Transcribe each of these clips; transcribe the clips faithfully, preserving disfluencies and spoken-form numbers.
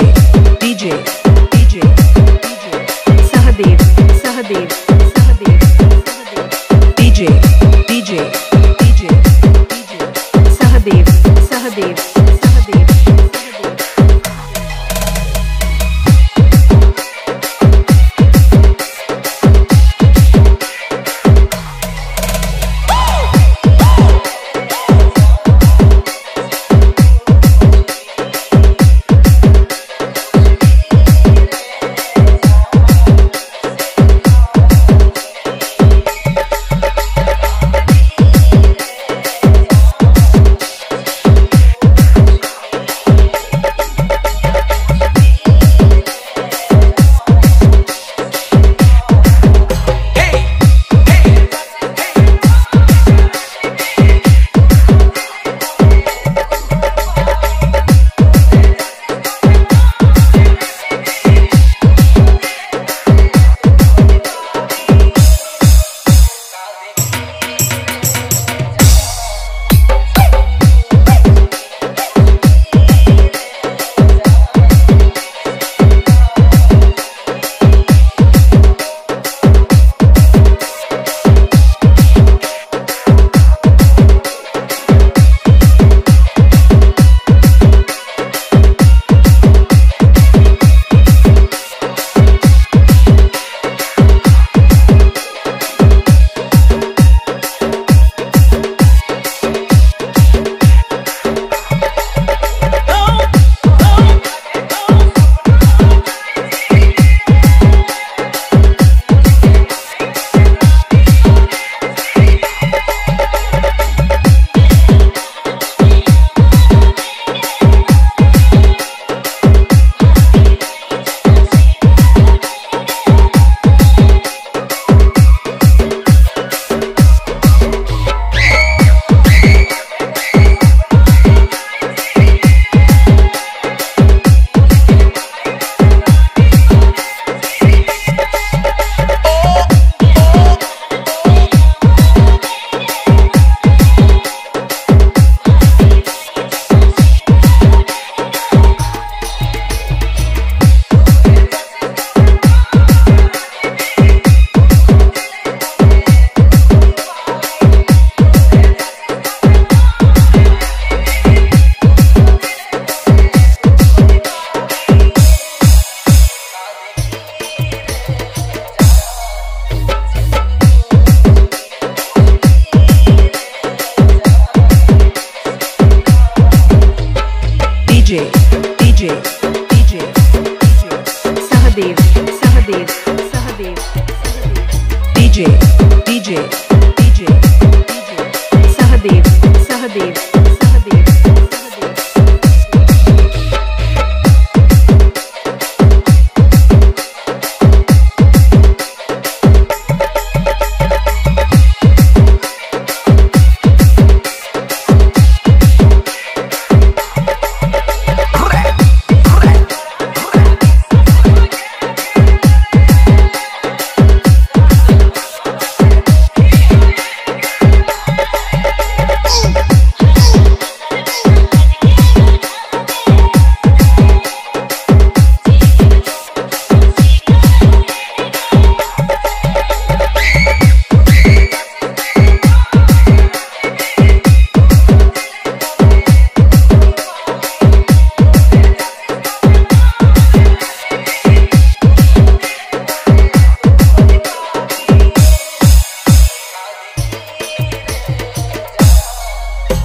DJ, DJ, DJ, DJ, Sahadev, Sahadev, Sahadev, Sahadev, DJ, DJ, DJ, DJ, Sahadev, Sahadev, Sahadev, DJ, DJ, DJ, DJ, Sahadev, Sahadev, Sahadev, Sahadev, DJ, DJ, DJ, DJ, Sahadev, Sahadev, Sahadev, Sahadev.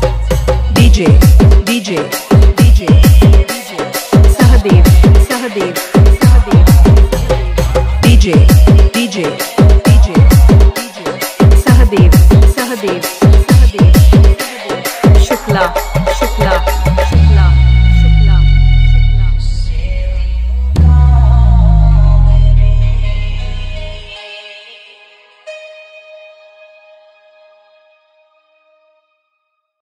DJ, DJ, DJ, DJ, Sahadev, Sahadev, Sahadev, DJ, DJ, DJ, DJ, Sahadev, Sahadev.